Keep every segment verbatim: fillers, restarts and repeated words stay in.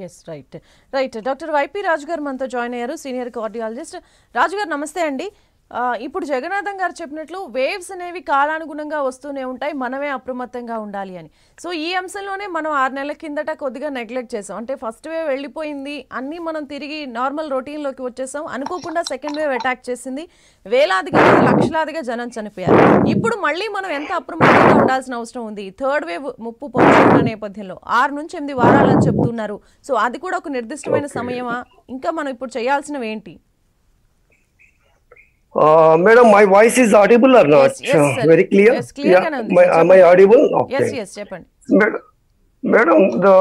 Yes, right. Right. Doctor Y P Rajugaar manto join ayyaru, senior cardiologist. Rajugaar, namaste andi. ఇప్పుడు జగన్నాథం గారు చెప్పినట్లు waves అనేవి కాలానుగుణంగా వస్తూనే ఉంటాయి, మనమే అప్రమత్తంగా ఉండాలి అని. సో ఈ అంశంలోనే మనం ఆరు నెలల కిందట కొద్దిగా నెగ్లెక్ట్ చేసాం. అంటే ఫస్ట్ వేవ్ వెళ్ళిపోయింది, అన్నీ మనం తిరిగి నార్మల్ రొటీన్లోకి వచ్చేసాం. అనుకోకుండా సెకండ్ వేవ్ అటాక్ చేసింది, వేలాదిగా లక్షలాదిగా జనం చనిపోయారు. ఇప్పుడు మళ్ళీ మనం ఎంత అప్రమత్తంగా ఉండాల్సిన అవసరం ఉంది? థర్డ్ వేవ్ ముప్పు పొందుతున్న నేపథ్యంలో ఆరు నుంచి ఎనిమిది వారాలని చెప్తున్నారు. సో అది కూడా ఒక నిర్దిష్టమైన సమయమా? ఇంకా మనం ఇప్పుడు చేయాల్సినవి ఏంటి? Uh, madam, my voice is audible or not? Yes, yes, sir. Very clear. Yes, clear. Yeah. My, am I audible? Okay. Yes, yes, Japan. Madam, madam, the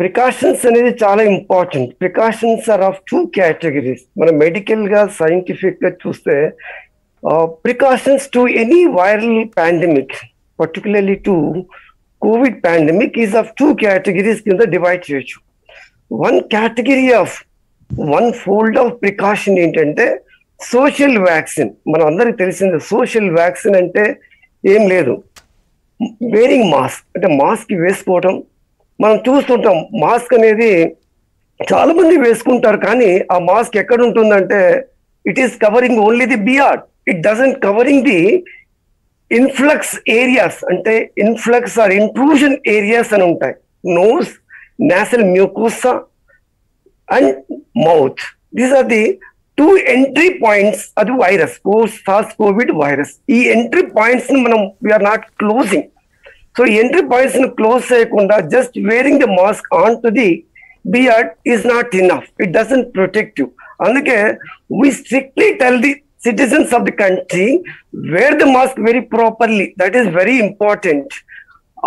precautions are very important. Precautions are of two categories. When medical and scientific choose, uh, precautions to any viral pandemic, particularly to COVID pandemic, is of two categories in the divide ratio. One category of one fold of precaution intended. Social vaccine మనం అందరికి తెలిసింది. Social vaccine అంటే ఏం లేదు, wearing mask అంటే mask వేసుకోవటం. మనం చూస్తుంటాం మాస్క్ అనేది చాలామంది వేసుకుంటారు, కానీ ఆ మాస్క్ ఎక్కడ ఉంటుందంటే it is covering only the beard, it doesn't covering the influx areas. అంటే ఇన్ఫ్లక్స్ ఆర్ ఇంట్రూజన్ ఏరియాస్ అని ఉంటాయి, nose, nasal mucosa and mouth. These are the two entry points అది వైరస్, సార్స్ కోవిడ్ వైరస్. ఈ entry points ని మనం we are not closing. So ఈ entry points ని close చేయకుండా just wearing the mask on to the beard is not enough, it doesn't protect you. అందుకే we strictly tell the citizens of the country wear the mask very properly, that is very important.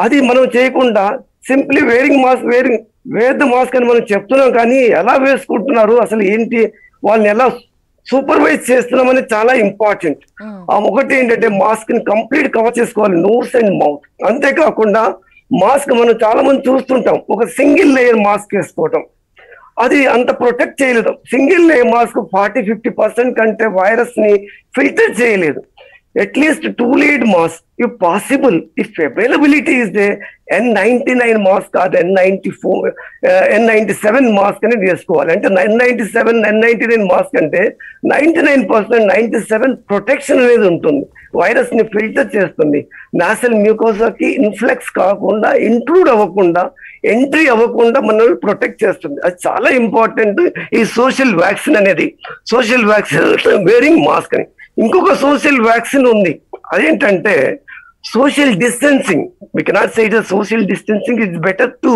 అది మనం చేయకుండా simply wearing mask wearing wear the mask అని మనం చెప్తున్నాం, కానీ ఎలా వేసుకుంటున్నారు, అసలు ఏంటి, వాళ్ళని ఎలా సూపర్వైజ్ చేస్తున్నాం అనేది చాలా ఇంపార్టెంట్. ఒకటి ఏంటంటే మాస్క్ ని కంప్లీట్ కవర్ చేసుకోవాలి, నోస్ అండ్ మౌత్. అంతేకాకుండా మాస్క్ మనం చాలా మంది చూస్తుంటాం ఒక సింగిల్ లేయర్ మాస్క్ వేసుకోవటం, అది అంత ప్రొటెక్ట్ చేయలేదు. Single layer mask forty fifty percent కంటే వైరస్ ని ఫిల్టర్ చేయలేదు. At least two layer mask if possible, if availability is they N ninety nine mask అది N ninety four N ninety seven mask అనేది వేసుకోవాలి. అంటే N ninety seven N ninety nine mask అంటే ninety nine percent ninety seven protection అనేది ఉంటుంది, virus ని filter చేస్తుంది. Nasal మ్యూకోసాకి ఇన్ఫ్లెక్స్ కాకుండా, ఇంట్రూడ్ అవ్వకుండా, ఎంట్రీ అవ్వకుండా మనల్ని ప్రొటెక్ట్ చేస్తుంది. అది చాలా ఇంపార్టెంట్ ఈ సోషల్ వ్యాక్సిన్ అనేది, సోషల్ వ్యాక్సిన్ వేరింగ్ మాస్క్ అని. ఇంకొక సోషల్ వ్యాక్సిన్ ఉంది, అదేంటంటే social distancing. We cannot say it as social distancing, it's better to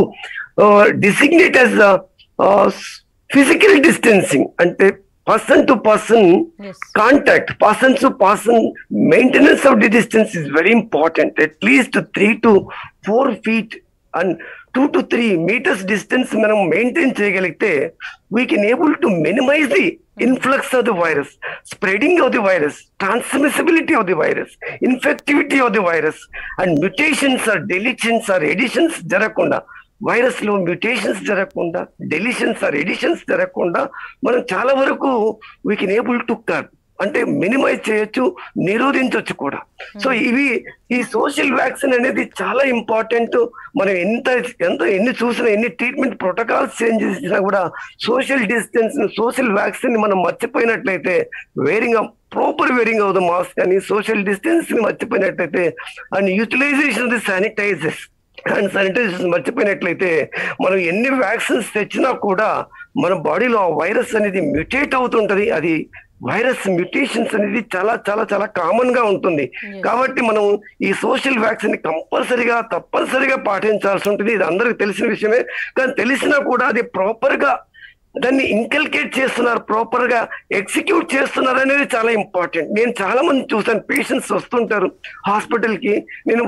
designate as physical distancing. అంటే person to person contact, person to person maintenance of the distance is very important. At least three to four feet and two to three metres distance మనం maintain చేయగలిగితే we can able to minimise the influx of the virus, spreading of the virus, transmissibility of the virus, infectivity of the virus, and mutations or deletions or additions jarakunda. Virus లో mutations జరగకుండా, deletions or additions జరగకుండా మనం చాలా వరకు we can able to కర్ అంటే minimise చేయొచ్చు, నిరోధించవచ్చు కూడా. సో ఇవి ఈ సోషల్ వ్యాక్సిన్ అనేది చాలా ఇంపార్టెంట్. మనం ఎంత ఎంత ఎన్ని చూసినా, ఎన్ని ట్రీట్మెంట్ ప్రోటోకాల్స్ చేంజ్ చేసినా కూడా సోషల్ డిస్టెన్స్, సోషల్ వ్యాక్సిన్ మనం మర్చిపోయినట్లయితే, wearing proper wearing of the mask అని, సోషల్ డిస్టెన్స్ ని మర్చిపోయినట్లయితే, and utilisation of the sanitizers and sanitization మర్చిపోయినట్లయితే, మనం ఎన్ని వ్యాక్సిన్స్ తెచ్చినా కూడా మన బాడీలో ఆ వైరస్ అనేది మ్యూటేట్ అవుతుంటది. అది వైరస్ మ్యూటేషన్స్ అనేది చాలా చాలా చాలా కామన్ గా ఉంటుంది. కాబట్టి మనం ఈ సోషల్ వ్యాక్సిన్ కంపల్సరీగా తప్పనిసరిగా పాటించాల్సి ఉంటుంది. ఇది అందరికి తెలిసిన విషయమే, కానీ తెలిసినా కూడా అది ప్రాపర్ గా దాన్ని ఇంకల్కేట్ చేస్తున్నారు, ప్రాపర్ గా ఎగ్జిక్యూట్ చేస్తున్నారు అనేది చాలా ఇంపార్టెంట్. నేను చాలా మంది చూసాను, పేషెంట్స్ వస్తుంటారు హాస్పిటల్ కి, నేను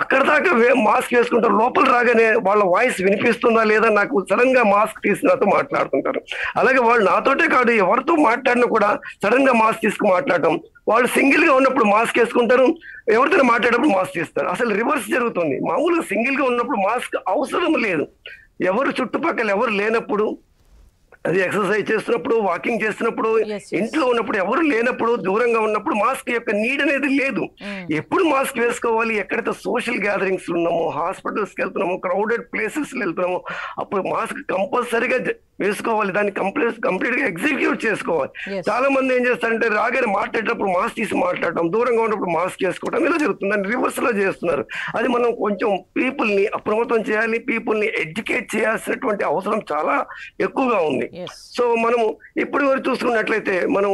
అక్కడ దాకా మాస్క్ వేసుకుంటారు, లోపల రాగానే వాళ్ళ వాయిస్ వినిపిస్తుందా లేదా నాకు సడన్ గా మాస్క్ తీసి నాతో మాట్లాడుతుంటారు. అలాగే వాళ్ళు నాతోటే కాదు ఎవరితో మాట్లాడినా కూడా సడన్ గా మాస్క్ తీసుకు మాట్లాడటం, వాళ్ళు సింగిల్ గా ఉన్నప్పుడు మాస్క్ వేసుకుంటారు, ఎవరితో మాట్లాడేటప్పుడు మాస్క్ తీస్తారు. అసలు రివర్స్ జరుగుతుంది. మామూలుగా సింగిల్ గా ఉన్నప్పుడు మాస్క్ అవసరం లేదు, ఎవరు చుట్టుపక్కల ఎవరు లేనప్పుడు అది ఎక్సర్సైజ్ చేస్తున్నప్పుడు వాకింగ్ చేస్తున్నప్పుడు ఇంట్లో ఉన్నప్పుడు ఎవరు లేనప్పుడు దూరంగా ఉన్నప్పుడు మాస్క్ యొక్క నీడ్ అనేది లేదు. ఎప్పుడు మాస్క్ వేసుకోవాలి? ఎక్కడైతే సోషల్ గ్యాదరింగ్స్ ఉన్నామో, హాస్పిటల్స్కి వెళ్తున్నామో, క్రౌడెడ్ ప్లేసెస్కి వెళ్తున్నామో అప్పుడు మాస్క్ కంపల్సరీగా వేసుకోవాలి. దాన్ని కంప్లీట్ కంప్లీట్ గా ఎగ్జిక్యూట్ చేసుకోవాలి. చాలా మంది ఏం చేస్తారంటే రాగానే మాట్లాడేటప్పుడు మాస్క్ తీసి మాట్లాడటం, దూరంగా ఉన్నప్పుడు మాస్క్ వేసుకోవడం ఇలా జరుగుతుంది, రివర్స్ లో చేస్తున్నారు. అది మనం కొంచెం పీపుల్ ని అప్రమత్తం చేయాలి, పీపుల్ ని ఎడ్యుకేట్ చేయాల్సినటువంటి అవసరం చాలా ఎక్కువగా ఉంది. సో మనము ఇప్పటి వరకు చూసుకున్నట్లయితే మనం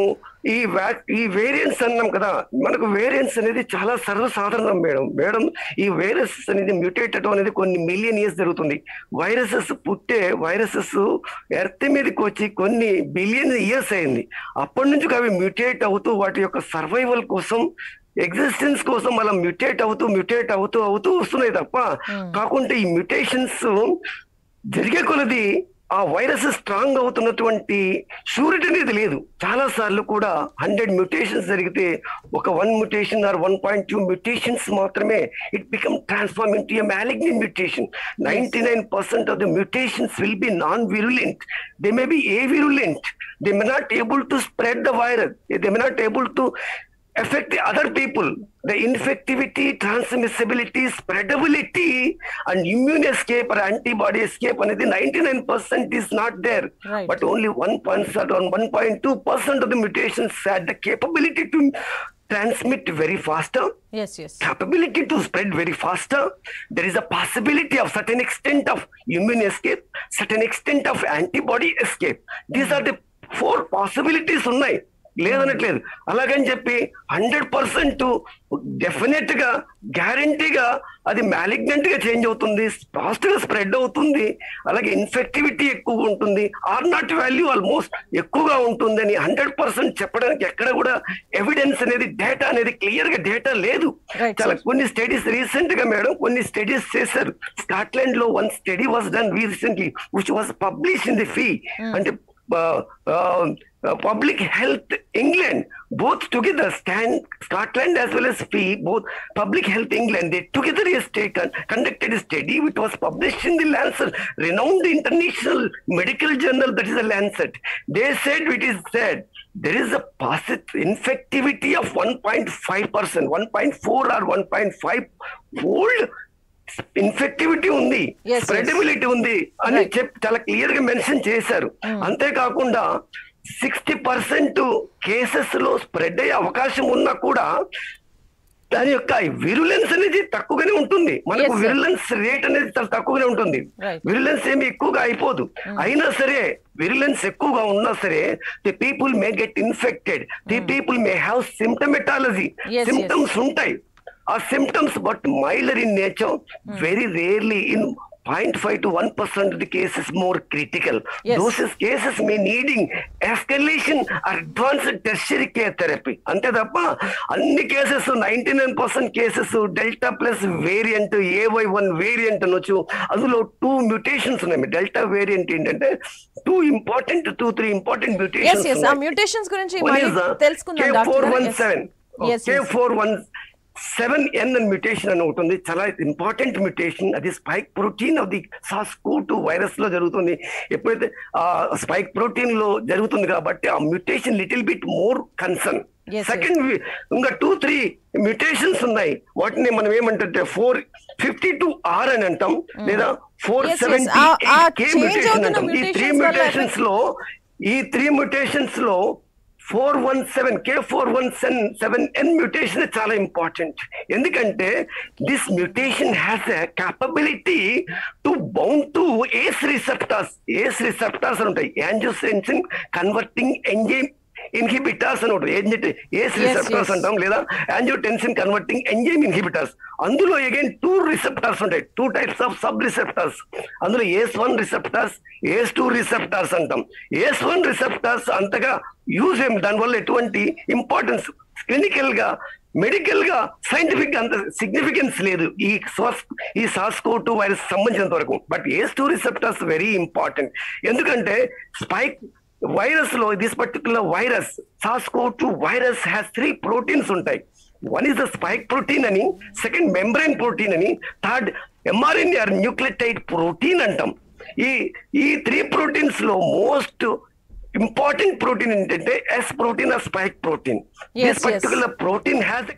ఈ వ్యా ఈ వేరియంట్స్ అన్నాం కదా, మనకు వేరియంట్స్ అనేది చాలా సర్వసాధారణం మేడం. మేడం ఈ వైరసెస్ అనేది మ్యూటేట్ అవ్వడం అనేది కొన్ని మిలియన్ ఇయర్స్ జరుగుతుంది. వైరసెస్ పుట్టే వైరసెస్ ఎర్త్ మీదకి వచ్చి కొన్ని బిలియన్ ఇయర్స్ అయింది. అప్పటి నుంచి అవి మ్యూటేట్ అవుతూ వాటి యొక్క సర్వైవల్ కోసం, ఎగ్జిస్టెన్స్ కోసం అలా మ్యూటేట్ అవుతూ మ్యూటేట్ అవుతూ అవుతూ వస్తున్నాయి తప్ప కాకుండా ఈ మ్యూటేషన్స్ జరిగే కొలది ఆ వైరస్ స్ట్రాంగ్ అవుతున్నటువంటి షూరిటీ అనేది లేదు. చాలా సార్లు కూడా హండ్రెడ్ మ్యూటేషన్స్ జరిగితే ఒక one mutation or one point two mutations మాత్రమే it become transform into a malignant mutation. Ninety nine percent of the mutations will be non virulent. They may be a virulent. They may not able to spread the virus. They may not able to affect the other people. The infectivity, transmissibility, spreadability and immune escape or antibody escape అనేది ninety-nine percent is not there. Right. But only one percent or one point two percent of the mutations had the capability to transmit very faster. Yes, yes. Capability to spread very faster. There is a possibility of certain extent of immune escape, certain extent of antibody escape. These are the four possibilities ఉన్నాయి. లేదనట్లేదు. అలాగని చెప్పి hundred percent definite గా గ్యారంటీగా అది malignant గా change అవుతుంది, fast గా spread అవుతుంది, అలాగే ఇన్ఫెక్టివిటీ ఎక్కువగా ఉంటుంది, ఆర్ నాట్ వాల్యూ ఆల్మోస్ట్ ఎక్కువగా ఉంటుంది అని హండ్రెడ్ పర్సెంట్ చెప్పడానికి ఎక్కడ కూడా ఎవిడెన్స్ అనేది, డేటా అనేది క్లియర్ గా డేటా లేదు. చాలా కొన్ని స్టడీస్ రీసెంట్ గా మేడం కొన్ని స్టడీస్ చేశారు. స్కాట్లాండ్ లో one study was done recently which was publish in the ఫీ అంటే Public Health England, both together, stand, Scotland as well as P, both Public Health England, they together is taken, conducted a study which was published in the Lancet, renowned international medical journal, that is the Lancet. They said, it is said, there is a positive infectivity of one point five percent, one point four or one point five fold infectivity ఉంది, spreadability ఉంది అని చెప్పి చాలా clear గా mention చేశారు. అంతేకాకుండా sixty percent cases లో spread అయ్యే అవకాశం ఉన్నా కూడా దాని యొక్క విరులెన్స్ అనేది తక్కువగానే ఉంటుంది. మనకు విరులెన్స్ రేట్ అనేది చాలా తక్కువగానే ఉంటుంది. విరులెన్స్ ఏమి ఎక్కువగా అయిపోదు. అయినా సరే విరులెన్స్ ఎక్కువగా ఉన్నా సరే the people may get infected, the people may have symptomatology, symptoms ఉంటాయి. ఆ symptoms but milder in nature, very rarely in zero point five to one percent of the cases more critical. Yes. Those cases may needing escalation or advanced tertiary care therapy. Ante tappa anni cases ninety-nine percent cases delta plus variant A Y one variant anochu adulo two mutations unnai. Delta variant entante two important two three important mutations. Yes yes, aa mutations gurinchi mali telusukundam doctor. K four one seven N mutation అని ఉంటుంది. చాలా important mutation. అది spike protein of the SARS CoV two virus లో జరుగుతుంది. ఎప్పుడైతే ఆ spike protein లో జరుగుతుంది కాబట్టి ఆ mutation little bit more concern. Second ఇంకా టూ త్రీ మ్యూటేషన్స్ ఉన్నాయి. వాటిని మనం ఏమంటే ఫోర్ ఫిఫ్టీ టూ ఆర్ అని అంటాం, లేదా ఫోర్ సెవెంటీ కే మ్యూటేషన్ అంటాం. ఈ త్రీ మ్యూటేషన్స్ లో ఈ త్రీ మ్యూటేషన్స్ లో four one seven K four one seven N mutation is very important. Endukante this mutation has a capability to bound to ACE receptors. ACE receptors antayi angiotensin converting enzyme inhibitors అని ఉంటుంది. ఏంటంటే ఏస్ receptors అంటాం, లేదా angiotensin converting enzyme inhibitors. అందులో again two receptors ఉంటాయి, two types of sub receptors. అందులో ACE one receptors, ACE two receptors అంటాం. ACE one receptors అంతగా యూజ్ ఏమి, దానివల్ల ఎటువంటి ఇంపార్టెన్స్ క్లినికల్ గా, మెడికల్ గా, సైంటిఫిక్ గా అంత సిగ్నిఫికెన్స్ లేదు ఈ సాస్ ఈ సార్స్ కోవ్ టూ వైరస్ సంబంధించినంత వరకు. But ACE two receptors very important. ఎందుకంటే స్పైక్ వైరస్ లో this particular virus SARS CoV two virus has three proteins ఉంటాయి. One is the spike protein అని, సెకండ్ మెంబ్రైన్ ప్రోటీన్ అని, third mRNA nucleotide protein అంటాం. Three proteins లో most important protein ఏంటంటే S protein, spike protein. This particular protein has